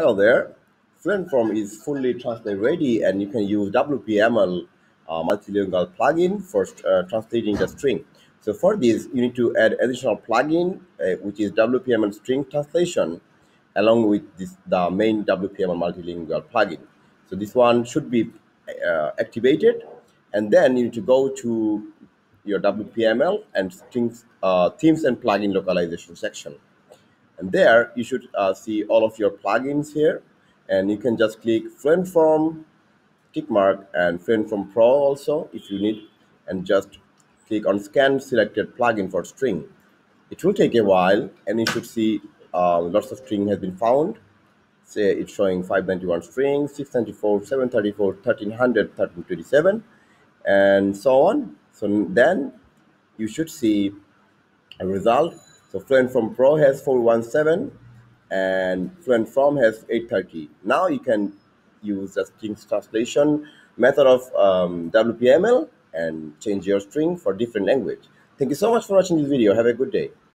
Hello there. Fluent Form is fully translate ready, and you can use WPML multilingual plugin for translating the string. So for this, you need to add additional plugin, which is WPML string translation, along with the main WPML multilingual plugin. So this one should be activated, and then you need to go to your WPML and strings themes and plugin localization section. And there you should see all of your plugins here, and you can just click Fluent Form tick mark and Fluent Form Pro also if you need, and just click on scan selected plugin for string. It will take a while, and you should see lots of string has been found. Say it's showing 591 strings, 694, 734, 1300, 1327, and so on. So then you should see a result. So Fluent Form Pro has 417 and Fluent Form has 830. Now you can use the strings translation method of WPML and change your string for different language. Thank you so much for watching this video. Have a good day.